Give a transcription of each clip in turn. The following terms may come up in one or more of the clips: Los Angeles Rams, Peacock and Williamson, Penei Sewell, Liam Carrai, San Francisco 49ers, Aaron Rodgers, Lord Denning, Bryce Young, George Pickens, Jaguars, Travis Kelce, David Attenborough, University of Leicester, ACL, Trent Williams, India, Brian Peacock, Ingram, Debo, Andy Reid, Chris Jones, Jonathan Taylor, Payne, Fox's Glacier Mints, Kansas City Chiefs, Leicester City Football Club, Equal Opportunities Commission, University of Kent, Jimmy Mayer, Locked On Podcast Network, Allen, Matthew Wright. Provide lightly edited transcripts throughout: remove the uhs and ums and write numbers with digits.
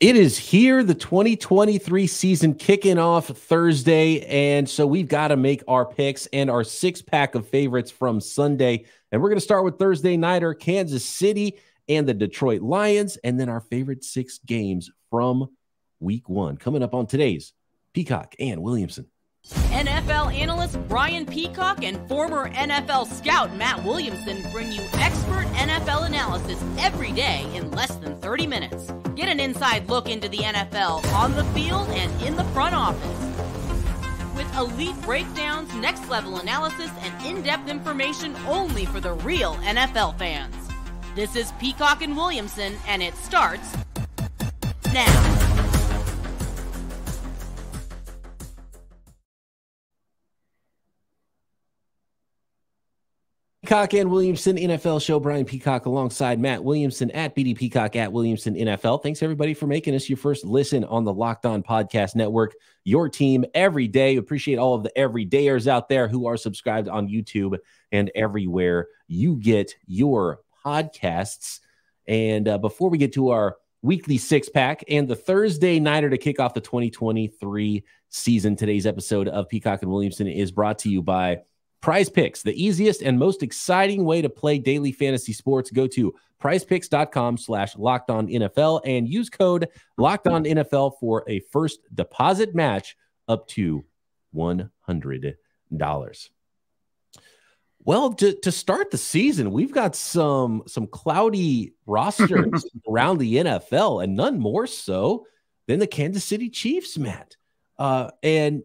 It is here, the 2023 season kicking off Thursday, and so we've got to make our picks and our six-pack of favorites from Sunday, and we're going to start with Thursday Nighter, Kansas City and the Detroit Lions, and then our favorite six games from Week 1. Coming up on today's Peacock and Williamson. NFL analyst Brian Peacock and former NFL scout Matt Williamson bring you expert NFL analysis every day in less than 30 minutes. Get an inside look into the NFL on the field and in the front office. With elite breakdowns, next-level analysis, and in-depth information only for the real NFL fans. This is Peacock and Williamson, and it starts now. Peacock and Williamson NFL show. Brian Peacock alongside Matt Williamson at BD Peacock at Williamson NFL. Thanks everybody for making us your first listen on the Locked On Podcast Network, your team every day. Appreciate all of the everydayers out there who are subscribed on YouTube and everywhere you get your podcasts. And before we get to our weekly six pack and the Thursday Nighter to kick off the 2023 season, today's episode of Peacock and Williamson is brought to you by Prize Picks, the easiest and most exciting way to play daily fantasy sports. Go to prizepicks.com/LockedOnNFL and use code LockedOnNFL for a first deposit match up to $100. Well, to start the season, we've got some cloudy rosters around the NFL, and none more so than the Kansas City Chiefs, Matt. And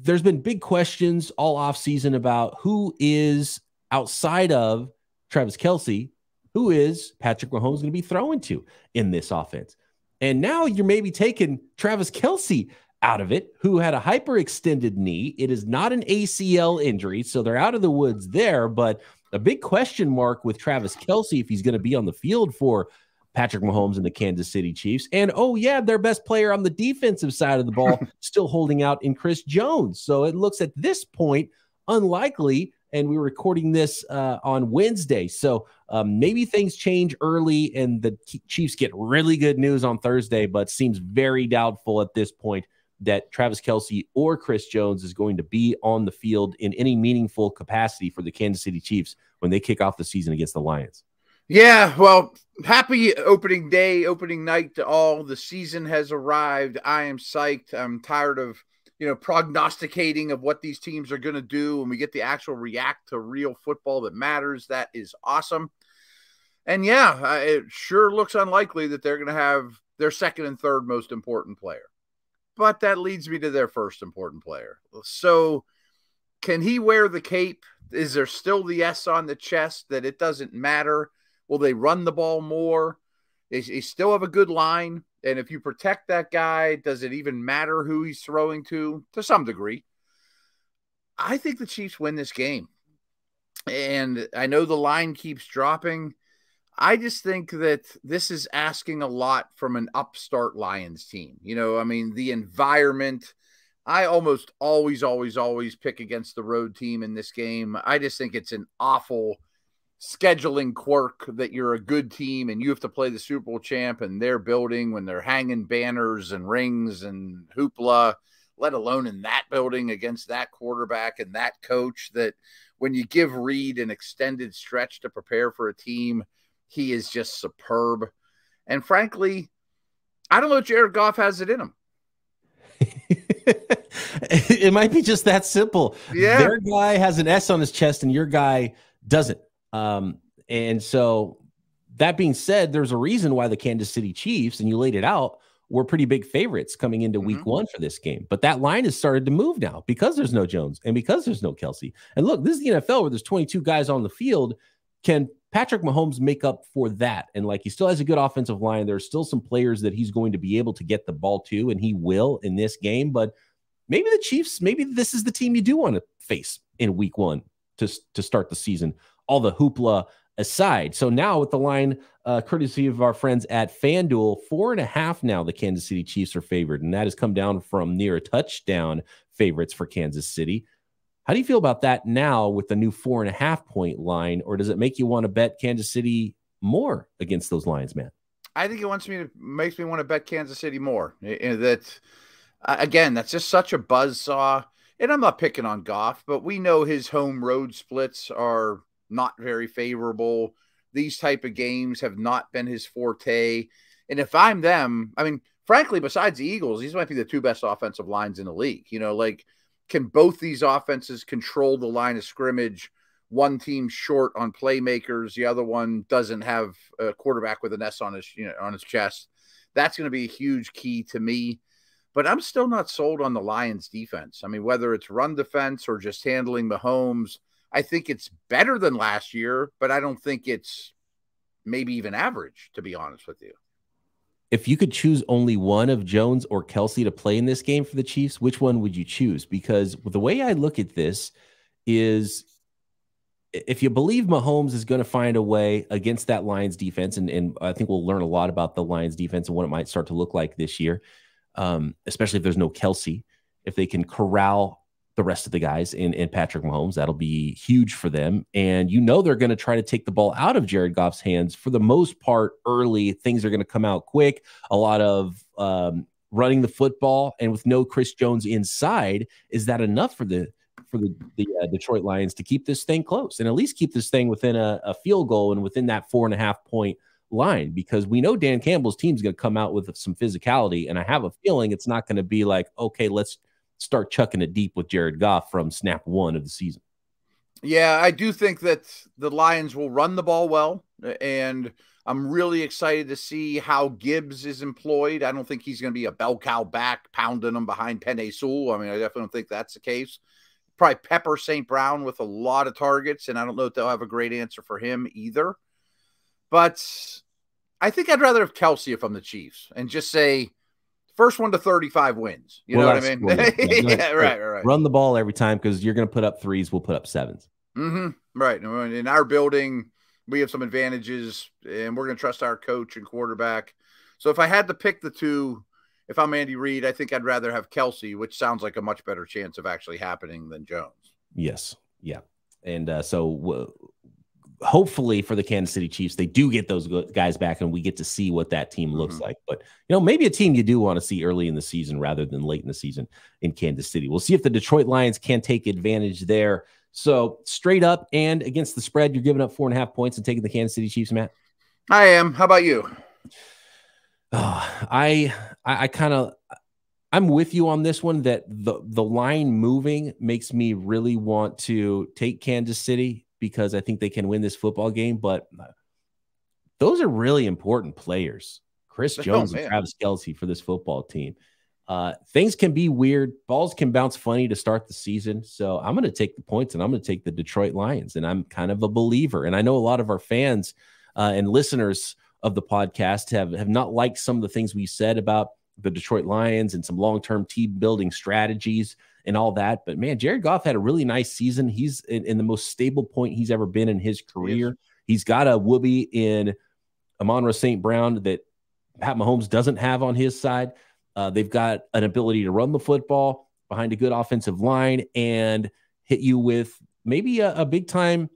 there's been big questions all offseason about who is, outside of Travis Kelce, who is Patrick Mahomes going to be throwing to in this offense. And now you're maybe taking Travis Kelce out of it, who had a hyperextended knee. It is not an ACL injury, so they're out of the woods there. But a big question mark with Travis Kelce if he's going to be on the field for Patrick Mahomes and the Kansas City Chiefs. And, oh, yeah, their best player on the defensive side of the ball still holding out in Chris Jones. So it looks at this point unlikely, and we're recording this on Wednesday. So maybe things change early and the Chiefs get really good news on Thursday, but seems very doubtful at this point that Travis Kelce or Chris Jones is going to be on the field in any meaningful capacity for the Kansas City Chiefs when they kick off the season against the Lions. Yeah, well, happy opening day, opening night to all. The season has arrived. I am psyched. I'm tired of, prognosticating of what these teams are going to do when we get the actual react to real football that matters. That is awesome. And yeah, it sure looks unlikely that they're going to have their second and third most important player. But that leads me to their first important player. So can he wear the cape? Is there still the S on the chest that it doesn't matter? Will they run the ball more? They still have a good line. And if you protect that guy, does it even matter who he's throwing to some degree? I think the Chiefs win this game. And I know the line keeps dropping. I just think that this is asking a lot from an upstart Lions team. The environment. I almost always pick against the road team in this game. I just think it's an awful scheduling quirk that you're a good team and you have to play the Super Bowl champ and their building when they're hanging banners and rings and hoopla, let alone in that building against that quarterback and that coach, that when you give Reid an extended stretch to prepare for a team, he is just superb. And frankly, I don't know if Jared Goff has it in him. It might be just that simple. Yeah. Their guy has an S on his chest and your guy doesn't. And so that being said, there's a reason why the Kansas City Chiefs, and you laid it out, were pretty big favorites coming into week one for this game. But that line has started to move now because there's no Jones and because there's no Kelce. And look, this is the NFL where there's 22 guys on the field. Can Patrick Mahomes make up for that? And like, he still has a good offensive line. There's still some players that he's going to be able to get the ball to, and he will in this game. But maybe the Chiefs, maybe this is the team you do want to face in week one to start the season. All the hoopla aside. So now with the line, courtesy of our friends at FanDuel, 4.5 now the Kansas City Chiefs are favored, and that has come down from near a touchdown favorites for Kansas City. How do you feel about that now with the new 4.5 point line, or does it make you want to bet Kansas City more against those Lions, man? I think it makes me want to bet Kansas City more. That again, that's just such a buzzsaw. And I'm not picking on Goff, but we know his home road splits are not very favorable. These type of games have not been his forte. And if I'm them, I mean, frankly, besides the Eagles, these might be the two best offensive lines in the league. You know, like, can both these offenses control the line of scrimmage? One team short on playmakers, the other one doesn't have a quarterback with an S on his, on his chest. That's going to be a huge key to me. But I'm still not sold on the Lions defense. I mean, whether it's run defense or just handling Mahomes, I think it's better than last year, but I don't think it's maybe even average, to be honest with you. If you could choose only one of Jones or Kelce to play in this game for the Chiefs, which one would you choose? Because the way I look at this is, if you believe Mahomes is going to find a way against that Lions defense, and I think we'll learn a lot about the Lions defense and what it might start to look like this year, especially if there's no Kelce, if they can corral the rest of the guys in Patrick Mahomes, that'll be huge for them. And they're going to try to take the ball out of Jared Goff's hands for the most part early. Things are going to come out quick. A lot of running the football, and with no Chris Jones inside, is that enough for the Detroit Lions to keep this thing close and at least keep this thing within a field goal and within that 4.5 point line? Because we know Dan Campbell's team's going to come out with some physicality, and I have a feeling it's not going to be like, okay, let's start chucking it deep with Jared Goff from snap one of the season. Yeah, I do think that the Lions will run the ball well, and I'm really excited to see how Gibbs is employed. I don't think he's going to be a bell cow back pounding him behind Penei Sewell. I mean, I definitely don't think that's the case. Probably pepper St. Brown with a lot of targets, and I don't know if they'll have a great answer for him either. But I think I'd rather have Kelce if I'm the Chiefs and just say, first one to 35 wins. You know what I mean? Yeah, right. Run the ball every time, because you're going to put up threes. We'll put up sevens. Right. In our building, we have some advantages, and we're going to trust our coach and quarterback. So if I had to pick the two, if I'm Andy Reid, I think I'd rather have Kelce, which sounds like a much better chance of actually happening than Jones. Yes. Yeah. And so hopefully for the Kansas City Chiefs, they do get those guys back, and we get to see what that team looks like. But, maybe a team you do want to see early in the season rather than late in the season in Kansas City. We'll see if the Detroit Lions can take advantage there. So straight up and against the spread, you're giving up 4.5 points and taking the Kansas City Chiefs, Matt? I am. How about you? Oh, I'm with you on this one, that the line moving makes me really want to take Kansas City, because I think they can win this football game. But those are really important players, Chris Jones and Travis Kelce, for this football team. Things can be weird. Balls can bounce funny to start the season. So I'm going to take the points, and I'm going to take the Detroit Lions. And I'm kind of a believer. And I know a lot of our fans and listeners of the podcast have not liked some of the things we said about the Detroit Lions and some long-term team building strategies and all that. But man, Jared Goff had a really nice season. He's in the most stable point he's ever been in his career. Yes. He's got a whoopie in Amon-Ra St. Brown that Pat Mahomes doesn't have on his side. They've got an ability to run the football behind a good offensive line and hit you with maybe a big time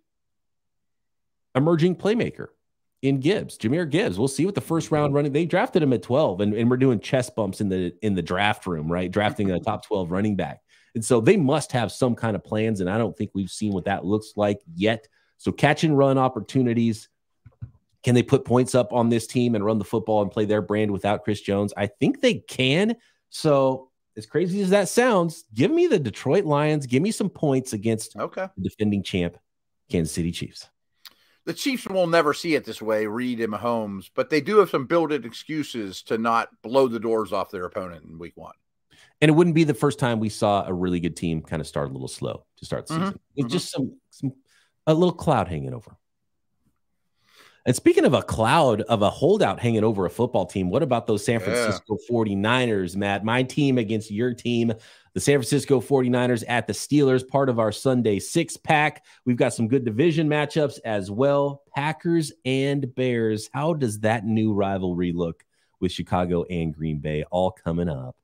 emerging playmaker in Gibbs, Jahmyr Gibbs. We'll see what the first round running. They drafted him at 12, and we're doing chest bumps in the draft room, right? Drafting a top 12 running back. And so they must have some kind of plans, and I don't think we've seen what that looks like yet. So catch and run opportunities. Can they put points up on this team and run the football and play their brand without Chris Jones? I think they can. So as crazy as that sounds, give me the Detroit Lions. Give me some points against the defending champ, Kansas City Chiefs. The Chiefs will never see it this way, Reid and Mahomes, but they do have some built-in excuses to not blow the doors off their opponent in week one. And it wouldn't be the first time we saw a really good team kind of start a little slow to start the season. It's just a little cloud hanging over. And speaking of a cloud of a holdout hanging over a football team, what about those San Francisco 49ers, Matt? My team against your team. The San Francisco 49ers at the Steelers, part of our Sunday six-pack. We've got some good division matchups as well, Packers and Bears. How does that new rivalry look with Chicago and Green Bay? All coming up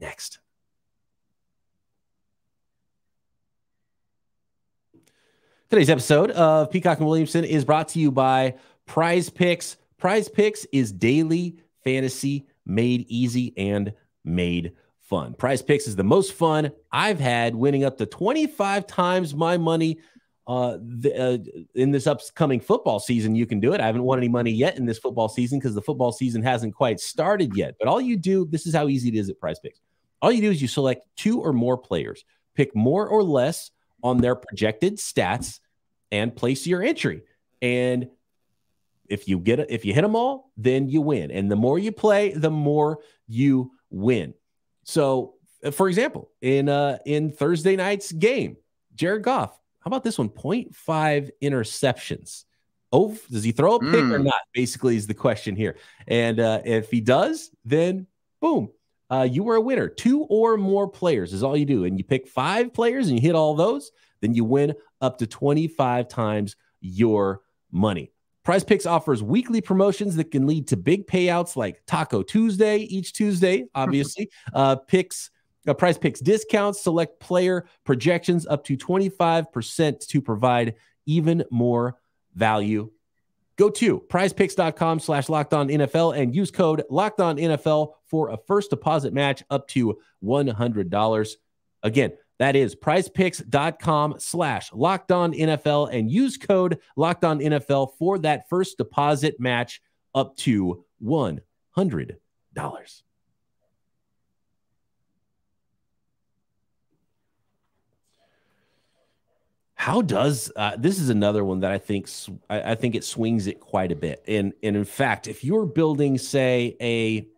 next. Today's episode of Peacock and Williamson is brought to you by Prize Picks. Prize Picks is daily fantasy made easy and made fun. Prize Picks is the most fun I've had, winning up to 25 times my money in this upcoming football season. You can do it. I haven't won any money yet in this football season because the football season hasn't quite started yet. But all you do, this is how easy it is at Prize Picks. All you do is you select two or more players, pick more or less on their projected stats, and place your entry. And if you hit them all, then you win. And the more you play, the more you win. So, for example, in Thursday night's game, Jared Goff, how about this one? 0.5 interceptions. Oh, does he throw a pick or not? Basically, is the question here. And if he does, then boom, you were a winner. Two or more players is all you do, and you pick five players and you hit all those, then you win up to 25 times your money. Prize Picks offers weekly promotions that can lead to big payouts like Taco Tuesday each Tuesday, obviously. Prize Picks discounts, select player projections up to 25% to provide even more value. Go to prizepicks.com/LockedOnNFL and use code LockedOnNFL for a first deposit match up to $100. Again, that is prizepicks.com/LockedOnNFL and use code LockedOnNFL for that first deposit match up to $100. How does this is another one that I think it swings it quite a bit. And in fact, if you were building, say, a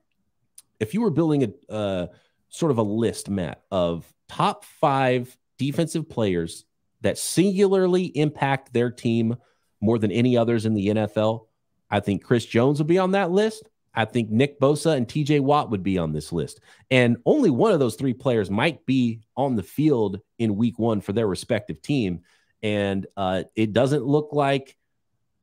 list, Matt, of top five defensive players that singularly impact their team more than any others in the NFL. I think Chris Jones would be on that list. I think Nick Bosa and TJ Watt would be on this list. And only one of those three players might be on the field in week one for their respective team. And it doesn't look like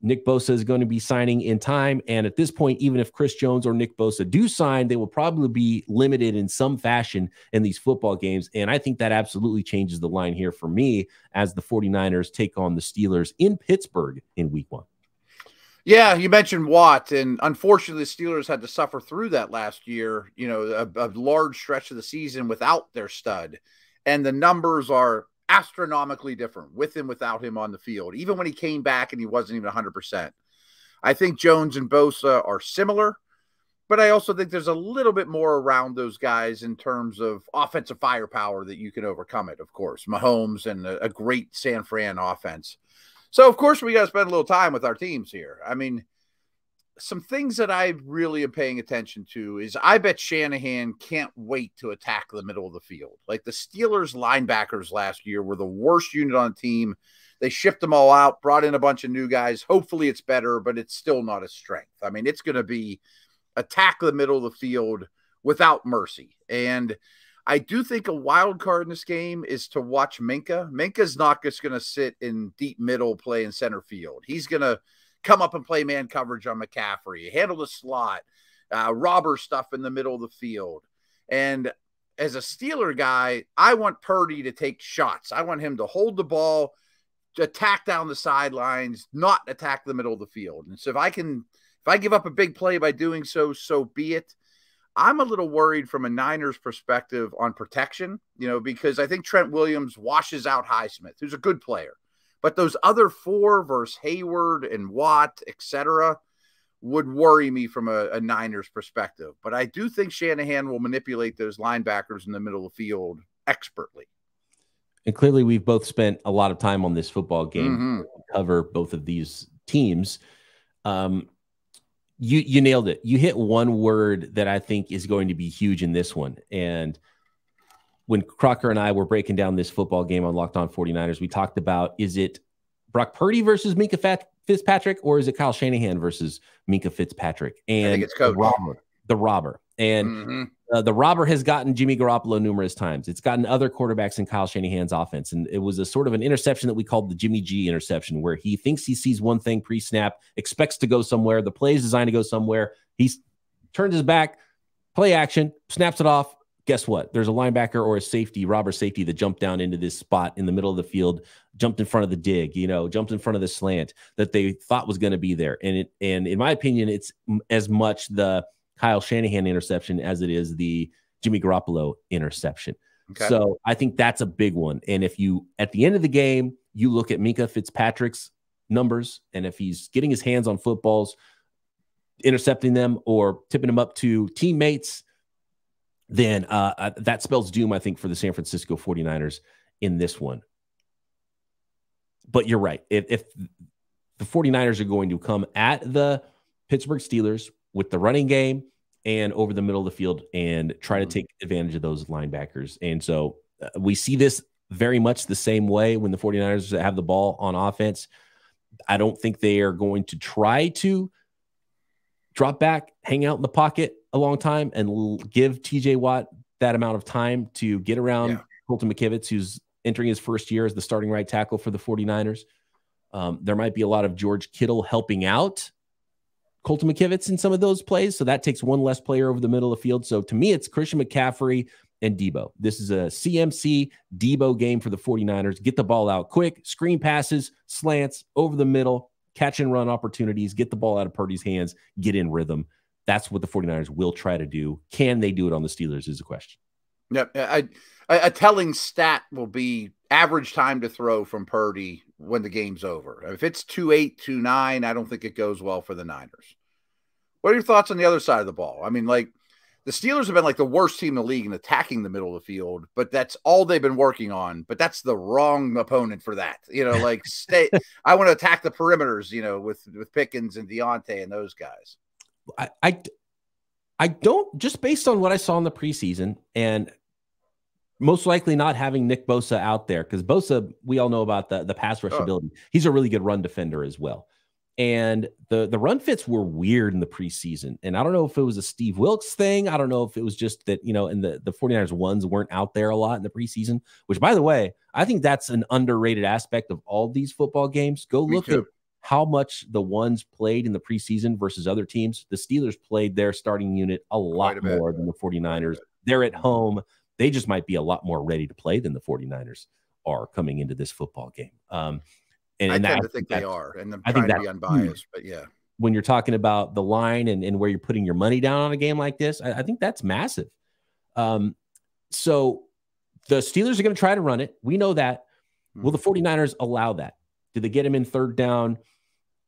Nick Bosa is going to be signing in time. And at this point, even if Chris Jones or Nick Bosa do sign, they will probably be limited in some fashion in these football games. And I think that absolutely changes the line here for me as the 49ers take on the Steelers in Pittsburgh in week one. Yeah, you mentioned Watt, and unfortunately, the Steelers had to suffer through that last year, you know, a large stretch of the season without their stud. And the numbers are astronomically different with him, without him on the field, even when he came back and he wasn't even 100%. I think Jones and Bosa are similar, but I also think there's a little bit more around those guys in terms of offensive firepower that you can overcome it, of course. Mahomes and a great San Fran offense. So, of course, we got to spend a little time with our teams here. I mean, some things that I really am paying attention to is I bet Shanahan can't wait to attack the middle of the field. Like the Steelers linebackers last year were the worst unit on the team. They shipped them all out, brought in a bunch of new guys. Hopefully it's better, but it's still not a strength. I mean, it's going to be attack the middle of the field without mercy. And I do think a wild card in this game is to watch Minkah. Minka's not just going to sit in deep middle play in center field. He's going to come up and play man coverage on McCaffrey, handle the slot, robber stuff in the middle of the field. And as a Steeler guy, I want Purdy to take shots. I want him to hold the ball, to attack down the sidelines, not attack the middle of the field. And so if I give up a big play by doing so, so be it. I'm a little worried from a Niners perspective on protection, you know, because I think Trent Williams washes out Highsmith, who's a good player. But those other four versus Hayward and Watt, etc., would worry me from a Niners perspective. But I do think Shanahan will manipulate those linebackers in the middle of the field expertly. And clearly we've both spent a lot of time on this football game to cover both of these teams. You nailed it. You hit one word that I think is going to be huge in this one. And when Crocker and I were breaking down this football game on Locked On 49ers, we talked about, is it Brock Purdy versus Minkah Fitzpatrick, or is it Kyle Shanahan versus Minkah Fitzpatrick? And I think it's Coach. The robber. And the robber has gotten Jimmy Garoppolo numerous times. It's gotten other quarterbacks in Kyle Shanahan's offense. And it was a sort of an interception that we called the Jimmy G interception, where he thinks he sees one thing pre-snap, expects to go somewhere. The play is designed to go somewhere. He turns his back, play action, snaps it off, guess what? There's a linebacker or a safety, robber safety, that jumped down into this spot in the middle of the field, jumped in front of the dig, you know, jumped in front of the slant that they thought was going to be there. And it, and in my opinion, it's as much the Kyle Shanahan interception as it is the Jimmy Garoppolo interception. Okay. So I think that's a big one. And if you, at the end of the game, you look at Minkah Fitzpatrick's numbers, and if he's getting his hands on footballs, intercepting them, or tipping them up to teammates, then that spells doom, I think, for the San Francisco 49ers in this one. But you're right. If the 49ers are going to come at the Pittsburgh Steelers with the running game and over the middle of the field and try to take advantage of those linebackers. And so we see this very much the same way when the 49ers have the ball on offense. I don't think they are going to try to drop back, hang out in the pocket a long time, and give TJ Watt that amount of time to get around Colton McKivitz, who's entering his first year as the starting right tackle for the 49ers. There might be a lot of George Kittle helping out Colton McKivitz in some of those plays, so that takes one less player over the middle of the field. So to me, it's Christian McCaffrey and Debo. This is a CMC Debo game for the 49ers. Get the ball out quick, screen passes, slants, over the middle, catch and run opportunities, get the ball out of Purdy's hands, get in rhythm. That's what the 49ers will try to do. Can they do it on the Steelers is the question. Yep. A telling stat will be average time to throw from Purdy when the game's over. If it's 2.8, 2.9, I don't think it goes well for the Niners. What are your thoughts on the other side of the ball? I mean, like, the Steelers have been like the worst team in the league in attacking the middle of the field, but that's all they've been working on. But that's the wrong opponent for that. You know, like, stay. I want to attack the perimeters, you know, with Pickens and Deontay and those guys. I don't, just based on what I saw in the preseason, and most likely not having Nick Bosa out there, because Bosa, we all know about the pass rush ability. He's a really good run defender as well. And the run fits were weird in the preseason. And I don't know if it was a Steve Wilks thing. I don't know if it was just that, you know, and the 49ers ones weren't out there a lot in the preseason, which, by the way, I think that's an underrated aspect of all these football games. Go look at how much the ones played in the preseason versus other teams. The Steelers played their starting unit a lot more than the 49ers. They're at home. They just might be a lot more ready to play than the 49ers are coming into this football game. And I think they are. And I'm trying to be unbiased, but yeah. When you're talking about the line and where you're putting your money down on a game like this, I think that's massive. So the Steelers are going to try to run it. We know that. Will the 49ers allow that? Did they get him in third down,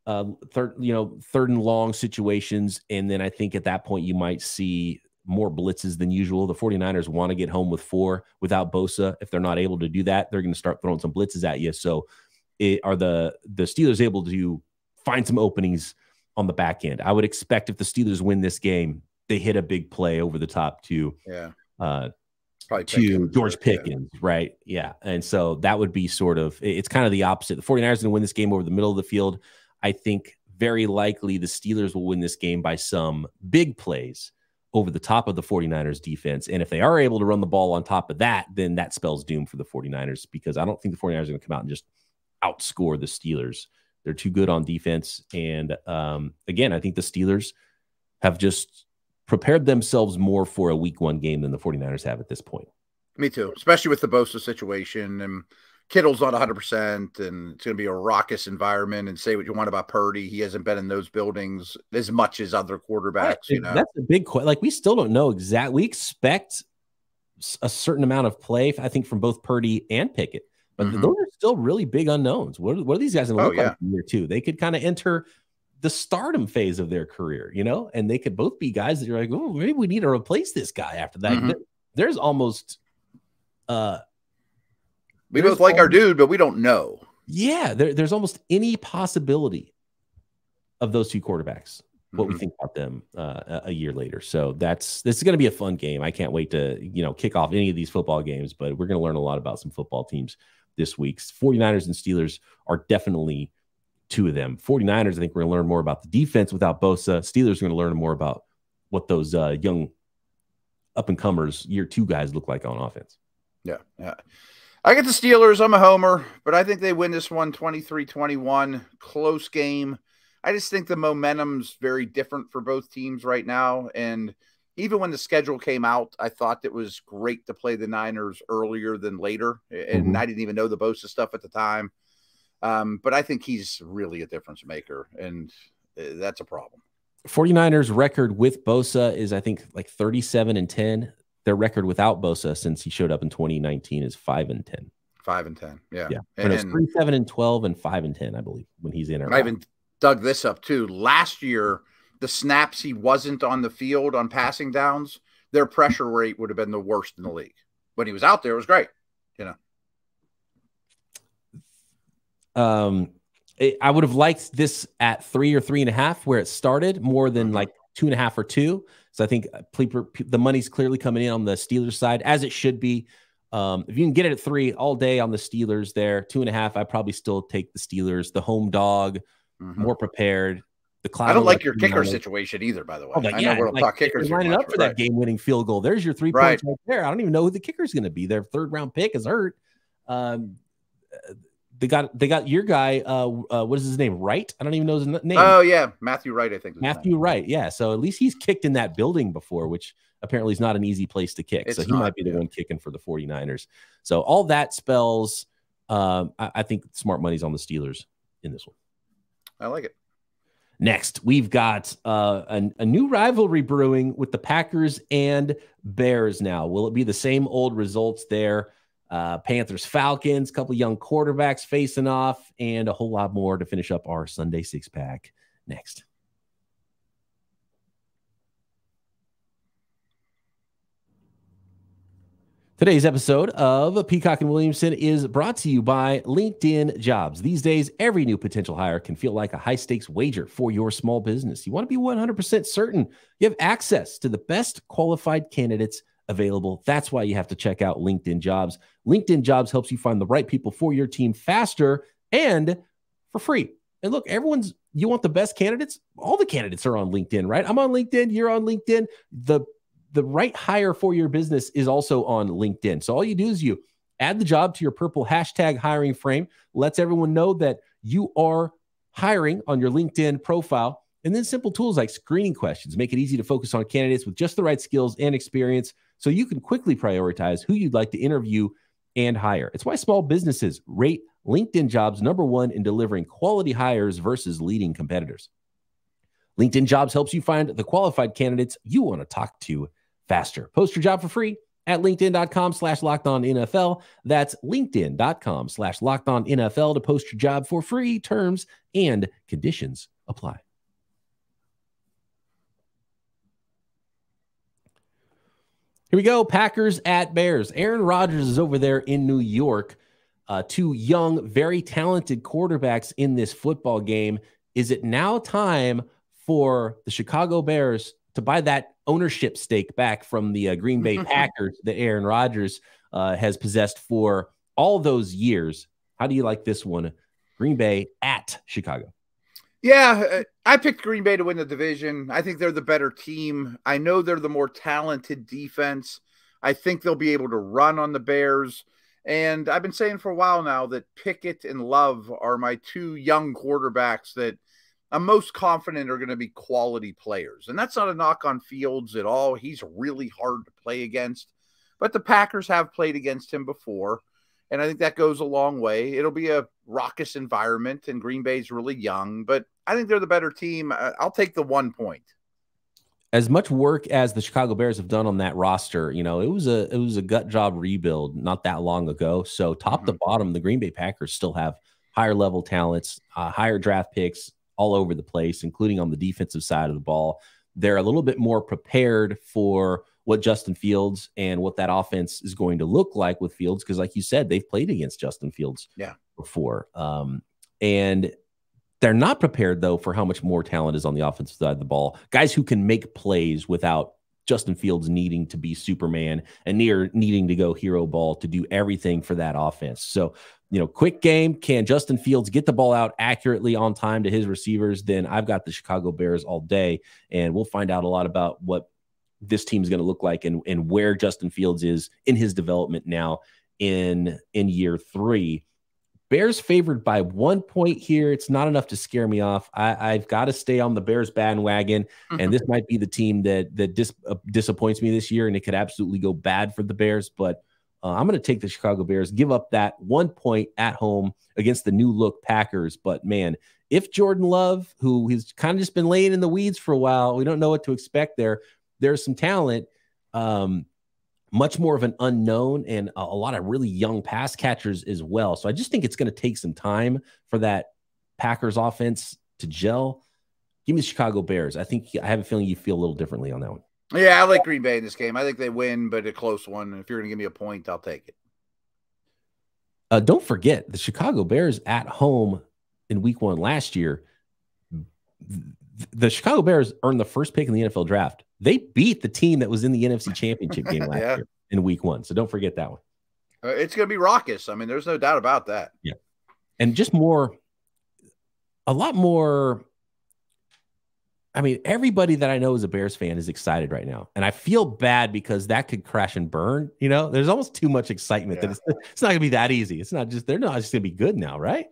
third and long situations? And then I think at that point you might see more blitzes than usual. The 49ers want to get home with four without Bosa. If they're not able to do that, they're going to start throwing some blitzes at you. So are the Steelers able to find some openings on the back end? I would expect if the Steelers win this game, they hit a big play over the top to George Pickens, right? Yeah. And so that would be sort of, it's kind of the opposite. The 49ers are going to win this game over the middle of the field. I think very likely the Steelers will win this game by some big plays over the top of the 49ers defense. And if they are able to run the ball on top of that, then that spells doom for the 49ers, because I don't think the 49ers are going to come out and just outscore the Steelers. They're too good on defense. And again, I think the Steelers have just prepared themselves more for a week one game than the 49ers have at this point. Me too, especially with the Bosa situation, and Kittle's not 100%, and it's going to be a raucous environment. And say what you want about Purdy, he hasn't been in those buildings as much as other quarterbacks. You know, that's a big question. Like, we still don't know exactly. We expect a certain amount of play, I think, from both Purdy and Pickett, but those are still really big unknowns. What are these guys going to look like in year two? They could kind of enter the stardom phase of their career, you know, and they could both be guys that you're like, oh, maybe we need to replace this guy after that. There's almost we both like our dude, but we don't know. Yeah, there's almost any possibility of those two quarterbacks, what we think about them a year later. So this is going to be a fun game. I can't wait to, you know, kick off any of these football games, but we're going to learn a lot about some football teams this week. 49ers and Steelers are definitely two of them. 49ers, I think we're going to learn more about the defense without Bosa. Steelers are going to learn more about what those young up-and-comers, year two guys, look like on offense. Yeah, yeah. I get the Steelers. I'm a homer, but I think they win this one 23-21. Close game. I just think the momentum's very different for both teams right now. And even when the schedule came out, I thought it was great to play the Niners earlier than later. And I didn't even know the Bosa stuff at the time. But I think he's really a difference maker, and that's a problem. 49ers record with Bosa is, I think, like 37-10. Their record without Bosa since he showed up in 2019 is 5-10. 5-10. Yeah. Yeah. And it's 3-7-12 and 5-10, I believe, when he's in. I even dug this up too. Last year, the snaps he wasn't on the field on passing downs, their pressure rate would have been the worst in the league. When he was out there, it was great. You know. I would have liked this at 3 or 3.5 where it started more than like 2.5 or 2. So I think the money's clearly coming in on the Steelers side, as it should be. If you can get it at 3 all day on the Steelers there, 2.5, I probably still take the Steelers, the home dog, more prepared. The cloud. I don't like your kicker situation either, by the way. Like, yeah, I know we're talking kickers. Lining up for that game-winning field goal. There's your 3 points right there. I don't even know who the kicker's going to be. Their third-round pick is hurt. They got your guy. What is his name? Wright? I don't even know his name. Oh yeah, Matthew Wright. I think Matthew Wright. Yeah. So at least he's kicked in that building before, which apparently is not an easy place to kick. It's so he might be the one kicking for the 49ers. So all that spells, I think smart money's on the Steelers in this one. I like it. Next, we've got a new rivalry brewing with the Packers and Bears. Now, will it be the same old results there? Panthers, Falcons, a couple of young quarterbacks facing off, and a whole lot more to finish up our Sunday six-pack. Next. Today's episode of Peacock and Williamson is brought to you by LinkedIn Jobs. These days, every new potential hire can feel like a high-stakes wager for your small business. You want to be 100% certain you have access to the best qualified candidates available. That's why you have to check out LinkedIn Jobs. LinkedIn Jobs helps you find the right people for your team faster and for free. And look, you want the best candidates? All the candidates are on LinkedIn, right? I'm on LinkedIn. You're on LinkedIn. The right hire for your business is also on LinkedIn. So all you do is you add the job to your purple hashtag hiring frame, lets everyone know that you are hiring on your LinkedIn profile. And then simple tools like screening questions make it easy to focus on candidates with just the right skills and experience, so you can quickly prioritize who you'd like to interview and hire. It's why small businesses rate LinkedIn Jobs #1 in delivering quality hires versus leading competitors. LinkedIn Jobs helps you find the qualified candidates you want to talk to faster. Post your job for free at linkedin.com/LockedOnNFL. That's linkedin.com/LockedOnNFL to post your job for free. Terms and conditions apply. Here we go. Packers at Bears. Aaron Rodgers is over there in New York. Two young, very talented quarterbacks in this football game. Is it now time for the Chicago Bears to buy that ownership stake back from the Green Bay Packers that Aaron Rodgers has possessed for all those years? How do you like this one? Green Bay at Chicago. Yeah, I picked Green Bay to win the division. I think they're the better team. I know they're the more talented defense. I think they'll be able to run on the Bears. And I've been saying for a while now that Pickett and Love are my two young quarterbacks that I'm most confident are going to be quality players. And that's not a knock on Fields at all. He's really hard to play against. But the Packers have played against him before, and I think that goes a long way. It'll be a raucous environment, and Green Bay's really young, but I think they're the better team. I'll take the 1 point. As much work as the Chicago Bears have done on that roster, you know, it was a gut job rebuild not that long ago. So top to bottom, the Green Bay Packers still have higher level talents, higher draft picks all over the place, including on the defensive side of the ball. They're a little bit more prepared for what Justin Fields and what that offense is going to look like with Fields, because like you said, they've played against Justin Fields before. And they're not prepared, though, for how much more talent is on the offensive side of the ball. Guys who can make plays without Justin Fields needing to be Superman and needing to go hero ball to do everything for that offense. So, you know, quick game. Can Justin Fields get the ball out accurately on time to his receivers? Then I've got the Chicago Bears all day, and we'll find out a lot about what this team's going to look like and where Justin Fields is in his development now in year 3. Bears favored by 1 point here. It's not enough to scare me off. I've got to stay on the Bears bandwagon, and this might be the team that disappoints me this year, and it could absolutely go bad for the Bears. But I'm going to take the Chicago Bears, give up that 1 point at home against the new look Packers. But man, if Jordan Love, who has kind of just been laying in the weeds for a while, we don't know what to expect there. There's some talent, much more of an unknown, and a lot of really young pass catchers as well. So I just think it's going to take some time for that Packers offense to gel. Give me the Chicago Bears. I have a feeling you feel a little differently on that one. Yeah, I like Green Bay in this game. I think they win, but a close one. And if you're going to give me a point, I'll take it. Don't forget, the Chicago Bears at home in week one last year, the Chicago Bears earned the first pick in the NFL draft. They beat the team that was in the NFC Championship game last year in week one. So don't forget that one. It's going to be raucous. I mean, there's no doubt about that. Yeah. And just a lot more. I mean, everybody that I know is a Bears fan is excited right now. And I feel bad because that could crash and burn. You know, there's almost too much excitement that it's not going to be that easy. It's not just, they're not just going to be good now. Right.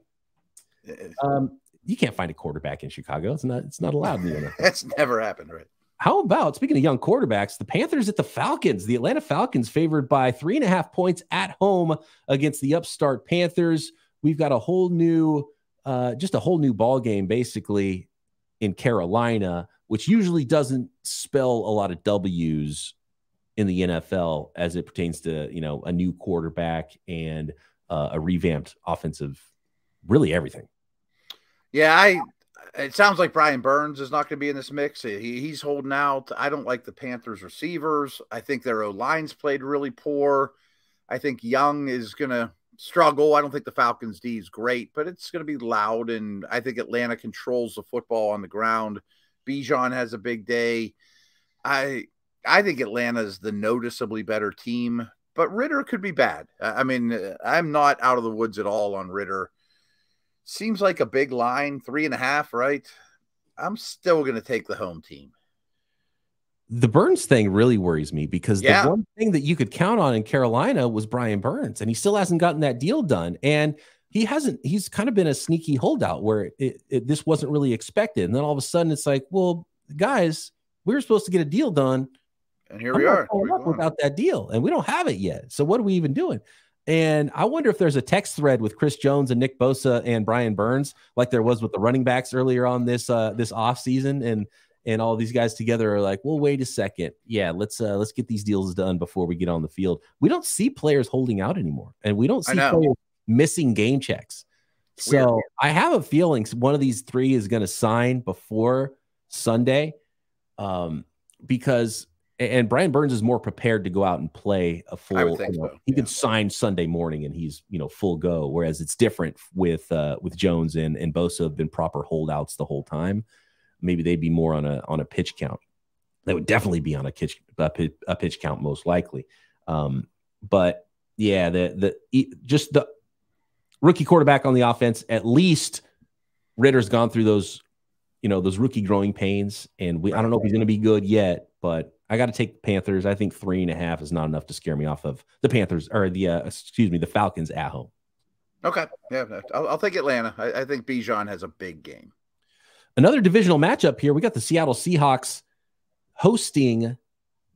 You can't find a quarterback in Chicago. It's not allowed. That's never happened. Right. How about, speaking of young quarterbacks, the Panthers at the Falcons? The Atlanta Falcons favored by 3.5 points at home against the upstart Panthers. We've got a whole new, just a whole new ball game basically in Carolina, which usually doesn't spell a lot of W's in the NFL as it pertains to, you know, a new quarterback and a revamped offensive, really everything. Yeah, it sounds like Brian Burns is not going to be in this mix. He's holding out. I don't like the Panthers receivers. I think their O-line's played really poor. I think Young is going to struggle. I don't think the Falcons' D is great, but it's going to be loud, and I think Atlanta controls the football on the ground. Bijan has a big day. I think Atlanta is the noticeably better team, but Ritter could be bad. I mean, I'm not out of the woods at all on Ritter. Seems like a big line, 3.5, right? I'm still going to take the home team. The Burns thing really worries me because the one thing that you could count on in Carolina was Brian Burns, and he still hasn't gotten that deal done. And he's kind of been a sneaky holdout where this wasn't really expected. And then all of a sudden it's like, well, guys, we were supposed to get a deal done. And here we are without that deal, and we don't have it yet. So what are we even doing? And I wonder if there's a text thread with Chris Jones and Nick Bosa and Brian Burns, like there was with the running backs earlier on this offseason, and all these guys together are like, well, wait a second. Yeah, let's get these deals done before we get on the field. We don't see players holding out anymore, and we don't see players missing game checks. So I have a feeling one of these three is going to sign before Sunday, because – and Brian Burns is more prepared to go out and play a full. I would think so. He can sign Sunday morning, and he's full go. Whereas it's different with Jones and Bosa have been proper holdouts the whole time. Maybe they'd be more on a pitch count. They would definitely be on a pitch count most likely. But yeah, the rookie quarterback on the offense. At least Ritter's gone through those rookie growing pains, and I don't know if he's going to be good yet, but I got to take the Panthers. I think 3.5 is not enough to scare me off of the Panthers, or the Falcons at home. Okay. Yeah. I'll take Atlanta. I think Bijan has a big game. Another divisional matchup here. We got the Seattle Seahawks hosting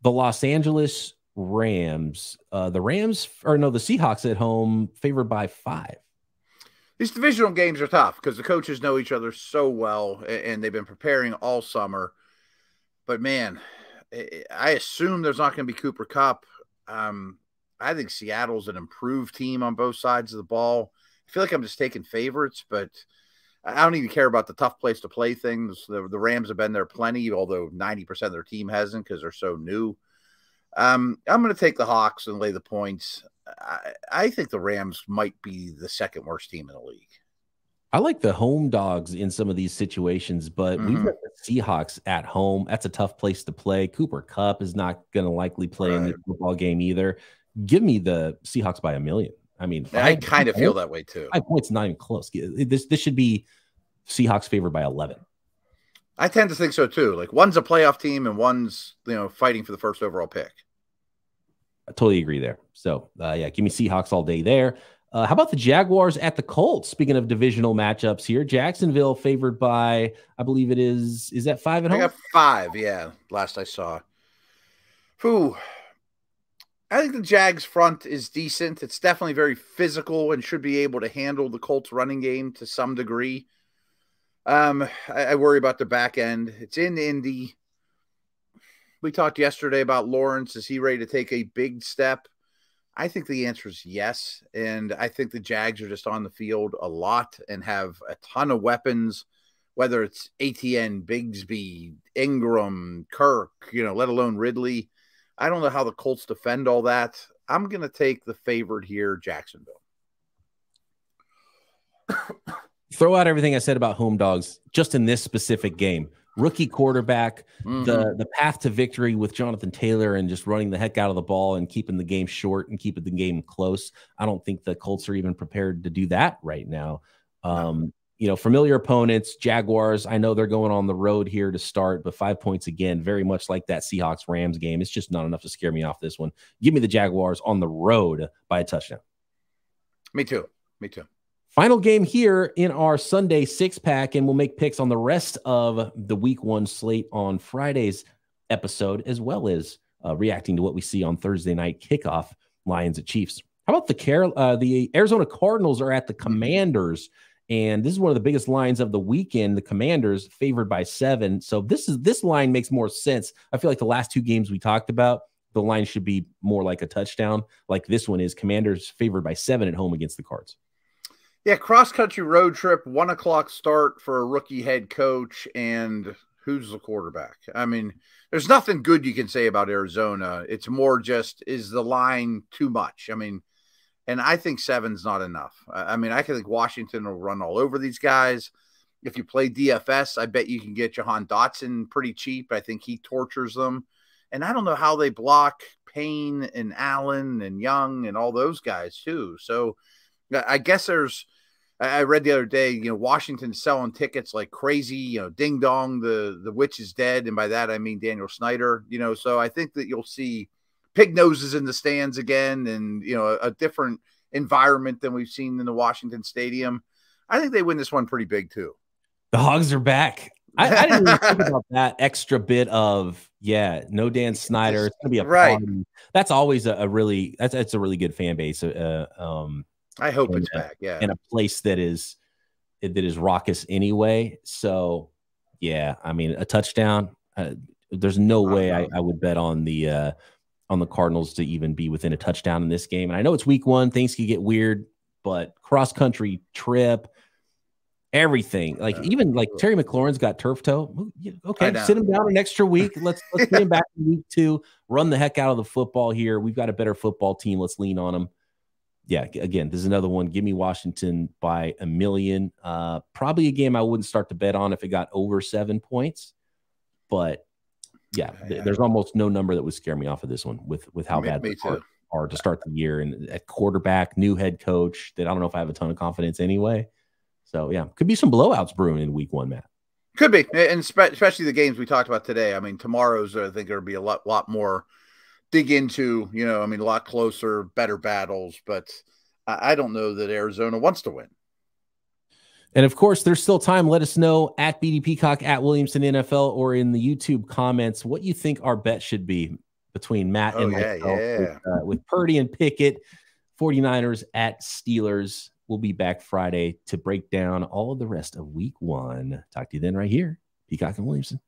the Los Angeles Rams. The Seahawks at home favored by 5. These divisional games are tough because the coaches know each other so well, and they've been preparing all summer, but man, I assume there's not going to be Cooper Kupp. I think Seattle's an improved team on both sides of the ball. I feel like I'm just taking favorites, but I don't even care about the tough place to play things. The Rams have been there plenty, although 90% of their team hasn't because they're so new. I'm going to take the Hawks and lay the points. I think the Rams might be the second worst team in the league. I like the home dogs in some of these situations, but we've got the Seahawks at home. That's a tough place to play. Cooper Kupp is not going to likely play in the football game either. Give me the Seahawks by 1 million. I mean, I kind of feel that way too. 5 points, not even close. This should be Seahawks favored by 11. I tend to think so too. Like one's a playoff team and one's fighting for the first overall pick. I totally agree there. So yeah, give me Seahawks all day there. How about the Jaguars at the Colts? Speaking of divisional matchups here, Jacksonville favored by, I believe it is that 5 at home? I got 5, yeah, last I saw. Whew. I think the Jags front is decent. It's definitely very physical and should be able to handle the Colts running game to some degree. I worry about the back end. It's in Indy. We talked yesterday about Lawrence. Is he ready to take a big step? I think the answer is yes, and I think the Jags are just on the field a lot and have a ton of weapons, whether it's ATN, Bigsby, Ingram, Kirk, you know, let alone Ridley. I don't know how the Colts defend all that. I'm going to take the favorite here, Jacksonville. Throw out everything I said about home dogs just in this specific game. Rookie quarterback, the path to victory with Jonathan Taylor and just running the heck out of the ball and keeping the game short and keeping the game close. I don't think the Colts are even prepared to do that right now. You know, familiar opponents, Jaguars, I know they're going on the road here to start, but 5 points again, very much like that Seahawks-Rams game. It's just not enough to scare me off this one. Give me the Jaguars on the road by a touchdown. Me too. Me too. Final game here in our Sunday six-pack, and we'll make picks on the rest of the Week 1 slate on Friday's episode, as well as reacting to what we see on Thursday night kickoff, Lions at Chiefs. How about the Arizona Cardinals are at the Commanders, and this is one of the biggest lines of the weekend. The Commanders favored by 7, so this line makes more sense. I feel like the last two games we talked about, the line should be more like a touchdown, like this one is. Commanders favored by 7 at home against the Cards. Yeah, cross-country road trip, 1 o'clock start for a rookie head coach, and who's the quarterback? I mean, there's nothing good you can say about Arizona. It's more just, is the line too much? I mean, and I think 7's not enough. I mean, I think Washington will run all over these guys. If you play DFS, I bet you can get Jahan Dotson pretty cheap. I think he tortures them. And I don't know how they block Payne and Allen and Young and all those guys too. So I guess there's, I read the other day, you know, Washington's selling tickets like crazy, you know, ding dong, the witch is dead. And by that, I mean Daniel Snyder, you know, so I think that you'll see pig noses in the stands again and, you know, a different environment than we've seen in the Washington Stadium. I think they win this one pretty big too. The Hogs are back. I didn't really think about that extra bit of, yeah, no Dan Snyder. It's going to be a party. That's always that's a really good fan base. I hope it's back, yeah. In a place that is raucous anyway. So, yeah, I mean, a touchdown. There's no way I would bet on the Cardinals to even be within a touchdown in this game. And I know it's Week 1; things could get weird. But cross country trip, everything, like even like Terry McLaurin's got turf toe. Okay, sit him down an extra week. Let's get him back in Week 2. Run the heck out of the football here. We've got a better football team. Let's lean on them. Yeah, again, this is another one. Give me Washington by 1,000,000. Probably a game I wouldn't start to bet on if it got over 7 points. But, yeah, there's almost no number that would scare me off of this one with how bad they are to start the year. And at quarterback, new head coach, that I don't know if I have a ton of confidence anyway. So, yeah, could be some blowouts brewing in Week 1, Matt. Could be, and especially the games we talked about today. I mean, tomorrow's, I think, there will be a lot more – dig into, you know, I mean, a lot closer, better battles, but I don't know that Arizona wants to win. And of course, there's still time. Let us know at BD Peacock, at Williamson NFL, or in the YouTube comments what you think our bet should be between Matt and myself with Purdy and Pickett, 49ers at Steelers. We'll be back Friday to break down all of the rest of Week 1. Talk to you then right here, Peacock and Williamson.